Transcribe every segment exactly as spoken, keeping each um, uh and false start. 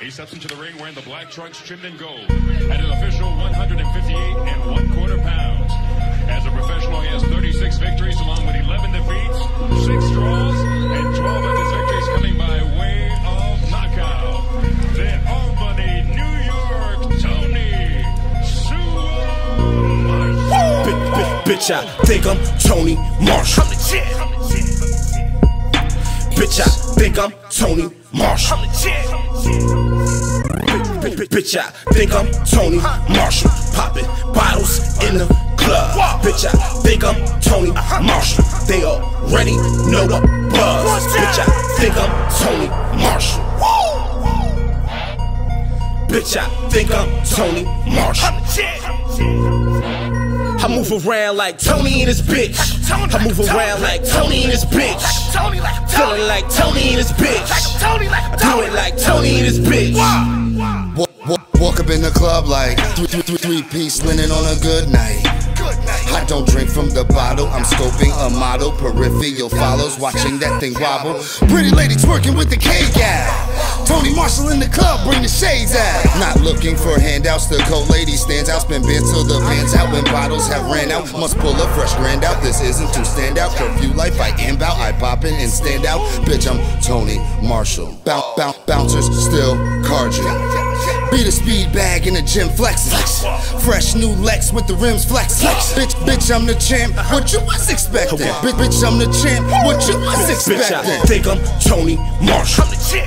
He steps into the ring wearing the black trunks trimmed in gold at an official one hundred fifty-eight and one quarter pounds. As a professional, he has thirty-six victories along with eleven defeats, six draws, and twelve of his victories coming by way of knockout. The Albany, New York, Tony Marshall. Bitch, I think I'm Tony Marshall. I'm legit. Bitch, I think I'm Tony Marshall. I'm legit. Bitch, I think I'm Tony Marshall, popping bottles in the club. Bitch, I think I'm Tony Marshall. They already know the buzz. Bitch, I think I'm Tony Marshall. Bitch, I think I'm Tony Marshall. I move around like Tony and his bitch. I move around like Tony and his bitch. Feeling like Tony and his bitch. Do it like Tony and his bitch. Walk up in the club like three three three piece linen on a good night. I don't drink from the bottle, I'm scoping a model. Peripheral follows, watching that thing wobble. Pretty lady twerking with the cake out. Tony Marshall in the club, bring the shades out. Not looking for handouts, the cold lady stands out. Spin bins till the pants out, when bottles have ran out. Must pull a fresh grand out, this isn't to stand out. Curfew life, I am bout, I poppin' and stand out. Bitch, I'm Tony Marshall. Bounce, bounce, bouncers, still carding. Beat a speed bag in the gym, flexin'. Fresh new Lex with the rims flexin'. Bitch, bitch, I'm the champ, what you was expecting? Bitch, bitch, I'm the champ, what you was expecting? Bitch, I think I'm Tony Marshall. I'm legit.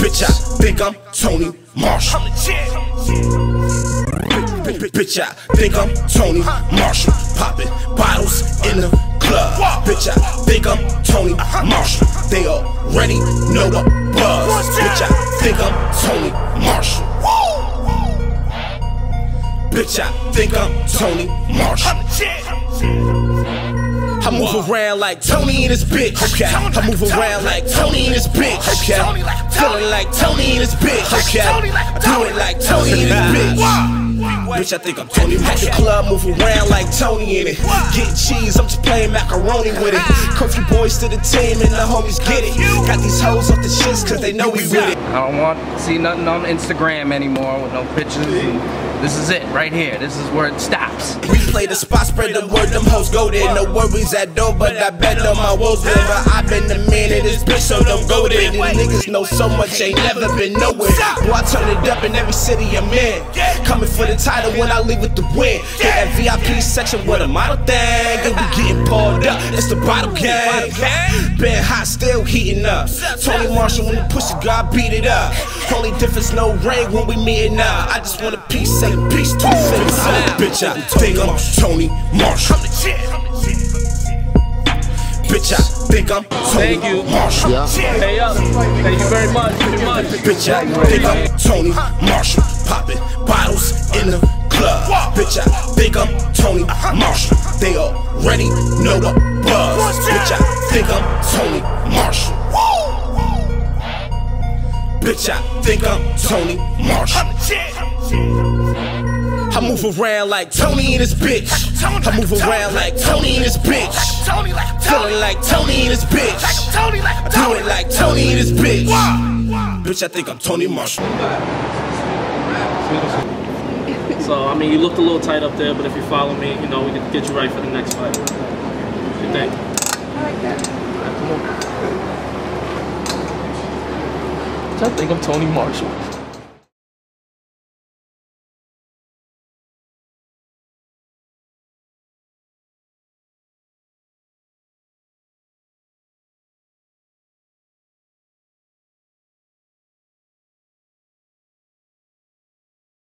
Bitch, I think I'm Tony Marshall. I'm legit. Bitch, I think I'm Tony Marshall. Poppin' bottles in the club. Bitch, I think I'm Tony Marshall. They already know the buzz. Bitch, I think I'm Tony Marshall. Bitch, I think I'm Tony Marshall. I move around like Tony and his bitch. Okay. I move around like Tony and his bitch. Okay. Feeling like Tony and his bitch. Okay. Do it like Tony and his bitch. Bitch, I think I'm Tony Marshall. At the club, move around like Tony in it. Get cheese, I'm just playing macaroni with it. Curfew boys to the team and the homies get it. Got these hoes off the shits cause they know we with it. I don't want to see nothing on Instagram anymore with no pictures. This is it, right here. This is where it stops. We play the spot, spread the word, them hoes go there. No worries at all, but I bet on my woes live. I've been the man in this bitch, so don't go there. These niggas know so much, ain't never been nowhere. Boy, I turn it up in every city I'm in. Coming for the title when I leave with the win. Get that V I P section with a model thing. And we getting pulled up, it's the bottle gang. Been hot, still heating up. Tony Marshall, when you push the guy, beat it up. Only difference, no ring when we meeting up. I just want a piece of Peace to bitch, I think I'm Tony Marshall. Bitch, I think I'm Tony Marshall. Hey up, thank you very much. Bitch, I think I'm Tony Marshall. Popping bottles in the club. Bitch, I think I'm Tony Marshall. They already know the buzz. Bitch, I think I'm Tony Marshall. Bitch, I think I'm Tony Marshall. I move around like Tony and his bitch. I move around like Tony and his bitch. Feeling like Tony and his bitch. Do it like Tony and his bitch. Bitch, I think I'm Tony Marshall. So, I mean, you looked a little tight up there, but if you follow me, you know, we can get you right for the next fight. What do you think? I like that. All right, come on. Bitch, I think I'm Tony Marshall.